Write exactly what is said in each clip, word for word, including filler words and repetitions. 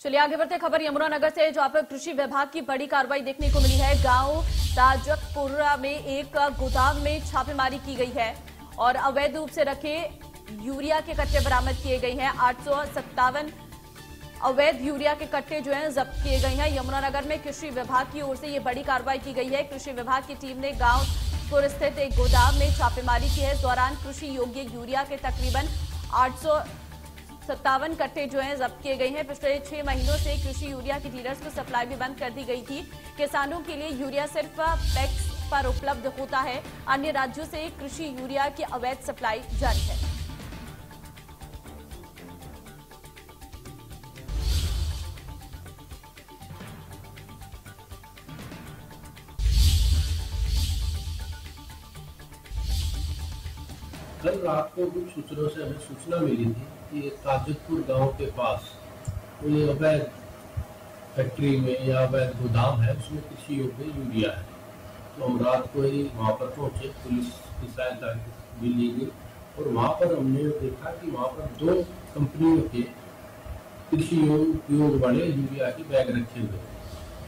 चलिए आगे बढ़ते खबर यमुनानगर से, जहां पर कृषि विभाग की बड़ी कार्रवाई देखने को मिली है। गांव ताजकपुर में एक गोदाम में छापेमारी की गई है और अवैध रूप से रखे यूरिया के कट्टे बरामद किए गए हैं। आठ सौ सत्तावन अवैध यूरिया के कट्टे जो हैं जब्त किए गए हैं। यमुनानगर में कृषि विभाग की ओर से ये बड़ी कार्रवाई की गई है। कृषि विभाग की टीम ने गांवपुर स्थित एक गोदाम में छापेमारी की है। इस दौरान कृषि योग्य यूरिया के तकरीबन आठ सौ सत्तावन कट्टे जो हैं जब्त किए गए हैं। पिछले छह महीनों से कृषि यूरिया की डीलर्स को सप्लाई भी बंद कर दी गई थी। किसानों के लिए यूरिया सिर्फ पैक्स पर उपलब्ध होता है। अन्य राज्यों से कृषि यूरिया की अवैध सप्लाई जारी है। कल रात को कुछ सूत्रों से हमें सूचना मिली थी कि ताजकपुर गांव के पास कोई अवैध फैक्ट्री में या अवैध गोदाम है, उसमें कृषि योग्य यूरिया है। तो हम रात को ही वहाँ पर पहुँचे, पुलिस की सहायता भी ली गई और वहाँ पर हमने देखा कि वहाँ पर दो कंपनियों के कृषि योग वाले यूरिया के बैग रखे हुए।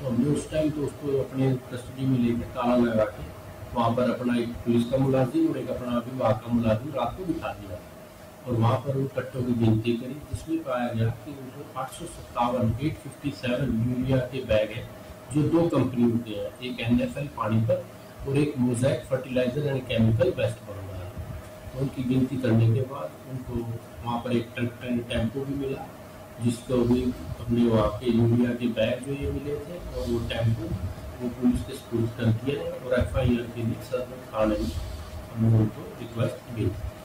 तो हमने उस टाइम तो उसको अपने कस्टडी में लेकर ताला लगा के वहाँ पर अपना एक पुलिस का मुलाजिम और एक अपना विभाग का मुलाजिम रात को बिठा दिया और वहाँ पर उन कट्टों की गिनती करी, जिसमें पाया गया कि उनको आठ सौ सत्तावन एट फिफ्टी सेवन यूरिया के बैग हैं, जो दो कंपनियों के हैं, एक एन एफ एल पानीपत और एक Mosaic fertiliser and chemical West Bengal. तो उनकी गिनती करने के बाद उनको वहाँ पर एक ट्रैक्टर एंड टेम्पो भी मिला, जिसको भी अपने वहाँ के यूरिया के बैग जो ये मिले थे और वो टेम्पो वो पुलिस के स्कूल कर दिया और एफ आई आर के लिए सदर थाने में हम उनको रिक्वेस्ट भेजी।